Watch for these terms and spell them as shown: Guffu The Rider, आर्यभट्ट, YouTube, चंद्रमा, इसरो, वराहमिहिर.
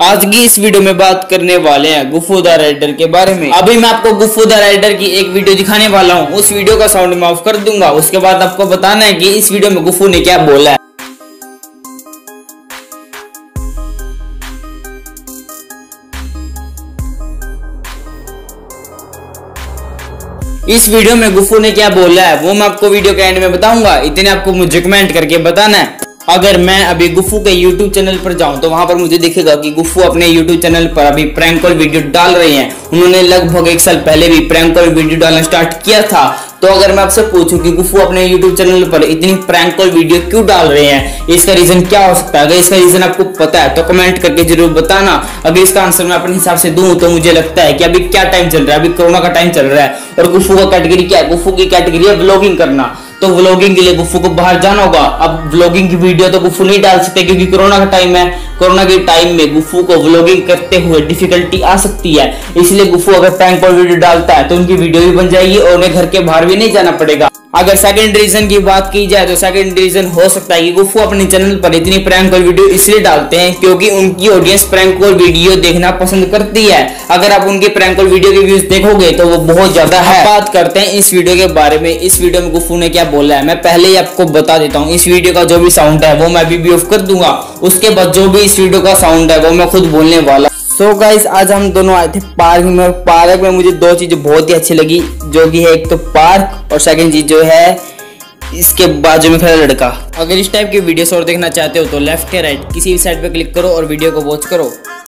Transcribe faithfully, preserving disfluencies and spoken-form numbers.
आज की इस वीडियो में बात करने वाले हैं गुफ्फू द राइडर के बारे में। अभी मैं आपको गुफ्फू द राइडर की एक वीडियो दिखाने वाला हूँ, उस वीडियो का साउंड मैं ऑफ कर दूंगा। उसके बाद आपको बताना है कि इस वीडियो में गुफ्फू ने क्या बोला है। इस वीडियो में गुफ्फू ने क्या बोला है वो मैं आपको वीडियो के एंड में बताऊंगा। इतने आपको मुझे कमेंट करके बताना है। अगर मैं अभी गुफ्फू के YouTube चैनल पर जाऊं तो वहां पर मुझे दिखेगा कि गुफ्फू अपने YouTube चैनल पर अभी प्रैंक कॉल वीडियो डाल रहे हैं। उन्होंने लगभग एक साल पहले भी प्रैंक कॉल वीडियो डालना स्टार्ट किया था। तो अगर मैं आपसे पूछूं कि गुफ्फू अपने YouTube चैनल पर इतनी प्रैंक कॉल वीडियो क्यों डाल रहे हैं, इसका रीजन क्या हो सकता है? अगर इसका रीजन आपको पता है तो कमेंट करके जरूर बताना। अगर इसका आंसर मैं अपने हिसाब से दूं तो मुझे लगता है कि अभी क्या टाइम चल रहा है, अभी कोरोना का टाइम चल रहा है और गुफ्फू का कैटेगरी क्या है, गुफ्फू की कैटेगरी है व्लॉगिंग करना। तो व्लॉगिंग के लिए गुफ्फू को बाहर जाना होगा। अब व्लॉगिंग की वीडियो तो गुफ्फू नहीं डाल सकते क्योंकि कोरोना का टाइम है। कोरोना के टाइम में गुफ्फू को व्लॉगिंग करते हुए डिफिकल्टी आ सकती है, इसलिए गुफ्फू अगर प्रैंक कॉल वीडियो डालता है तो उनकी वीडियो भी बन जाएगी और उन्हें घर के बाहर भी नहीं जाना पड़ेगा। अगर सेकंड रीजन की बात की जाए तो सेकंड रीजन हो सकता है कि गुफ्फू अपने चैनल पर इतनी प्रैंक कॉल वीडियो इसलिए डालते हैं क्योंकि उनकी ऑडियंस प्रैंक कॉल वीडियो देखना पसंद करती है। अगर आप उनके प्रैंक कॉल वीडियो के व्यूज देखोगे तो वो बहुत ज्यादा है। बात करते हैं इस वीडियो के बारे में। इस वीडियो में गुफ्फू ने क्या बोला है मैं पहले ही आपको बता देता हूँ। इस वीडियो का जो भी साउंड है वो मैं अभी भी ऑफ कर दूंगा। उसके बाद जो भी इस वीडियो का साउंड है वो मैं खुद बोलने वाला। सो गाइस आज हम दोनों आए थे पार्क में। पार्क में मुझे दो चीज़ें बहुत ही अच्छी लगी, जो कि है एक तो पार्क और सेकंड चीज़ जो है इसके बाजू में खड़ा लड़का। अगर इस टाइप की वीडियोस और देखना चाहते हो तो लेफ्ट या राइट किसी भी साइड पे क्लिक करो और वीडियो को वॉच करो।